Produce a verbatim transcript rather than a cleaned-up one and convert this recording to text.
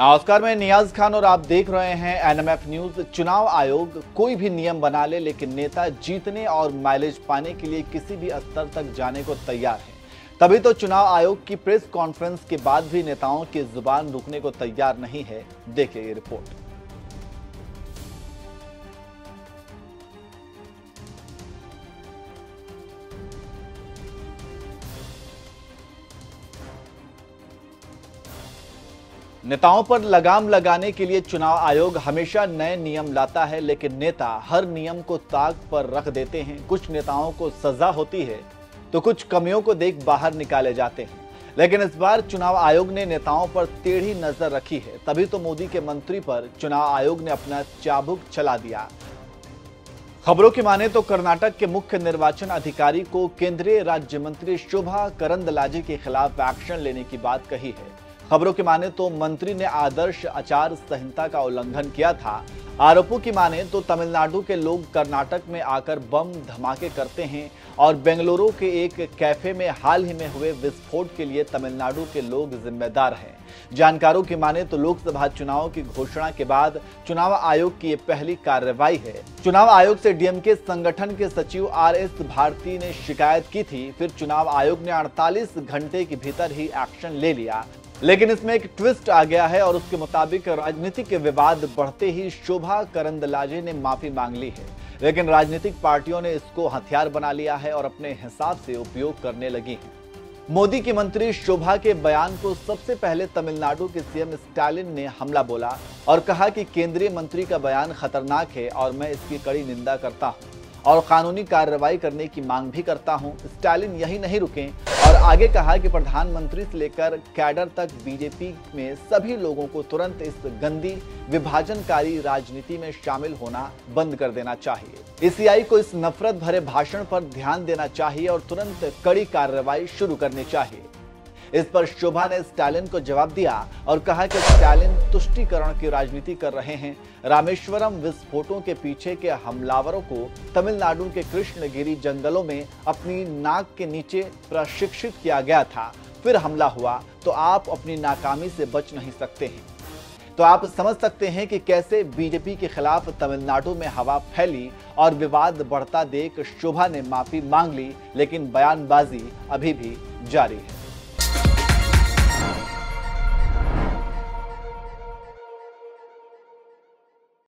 नमस्कार, मैं नियाज खान और आप देख रहे हैं एनएमएफ न्यूज। चुनाव आयोग कोई भी नियम बना ले, लेकिन नेता जीतने और माइलेज पाने के लिए किसी भी स्तर तक जाने को तैयार है। तभी तो चुनाव आयोग की प्रेस कॉन्फ्रेंस के बाद भी नेताओं की जुबान रुकने को तैयार नहीं है। देखिए ये रिपोर्ट। नेताओं पर लगाम लगाने के लिए चुनाव आयोग हमेशा नए नियम लाता है, लेकिन नेता हर नियम को ताक पर रख देते हैं। कुछ नेताओं को सजा होती है तो कुछ कमियों को देख बाहर निकाले जाते हैं, लेकिन इस बार चुनाव आयोग ने नेताओं पर टेढ़ी नजर रखी है। तभी तो मोदी के मंत्री पर चुनाव आयोग ने अपना चाबुक चला दिया। खबरों की माने तो कर्नाटक के मुख्य निर्वाचन अधिकारी को केंद्रीय राज्य मंत्री शोभा करंदलाजे के खिलाफ एक्शन लेने की बात कही है। खबरों की माने तो मंत्री ने आदर्श आचार संहिता का उल्लंघन किया था। आरोपों की माने तो तमिलनाडु के लोग कर्नाटक में आकर बम धमाके करते हैं और बेंगलुरु के एक कैफे में हाल ही में हुए विस्फोट के लिए तमिलनाडु के लोग जिम्मेदार हैं। जानकारों की माने तो लोकसभा चुनाव की घोषणा के बाद चुनाव आयोग की ये पहली कार्रवाई है। चुनाव आयोग से डीएमके संगठन के सचिव आर एस भारती ने शिकायत की थी, फिर चुनाव आयोग ने अड़तालीस घंटे के भीतर ही एक्शन ले लिया। लेकिन इसमें एक ट्विस्ट आ गया है और उसके मुताबिक राजनीतिक विवाद बढ़ते ही शोभा करंदलाजे ने माफी मांग ली है, लेकिन राजनीतिक पार्टियों ने इसको हथियार बना लिया है और अपने हिसाब से उपयोग करने लगी है। मोदी की मंत्री शोभा के बयान को सबसे पहले तमिलनाडु के सीएम स्टालिन ने हमला बोला और कहा कि केंद्रीय मंत्री का बयान खतरनाक है और मैं इसकी कड़ी निंदा करता हूँ और कानूनी कार्रवाई करने की मांग भी करता हूं। स्टालिन यही नहीं रुके और आगे कहा कि प्रधानमंत्री से लेकर कैडर तक बीजेपी में सभी लोगों को तुरंत इस गंदी विभाजनकारी राजनीति में शामिल होना बंद कर देना चाहिए। ईसीआई को इस नफरत भरे भाषण पर ध्यान देना चाहिए और तुरंत कड़ी कार्रवाई शुरू करनी चाहिए। इस पर शोभा ने स्टालिन को जवाब दिया और कहा कि स्टालिन तुष्टीकरण की राजनीति कर रहे हैं। रामेश्वरम विस्फोटों के पीछे के हमलावरों को तमिलनाडु के कृष्णगिरी जंगलों में अपनी नाक के नीचे प्रशिक्षित किया गया था, फिर हमला हुआ तो आप अपनी नाकामी से बच नहीं सकते हैं। तो आप समझ सकते हैं कि कैसे बीजेपी के खिलाफ तमिलनाडु में हवा फैली और विवाद बढ़ता देख शोभा ने माफी मांग ली, लेकिन बयानबाजी अभी भी जारी है।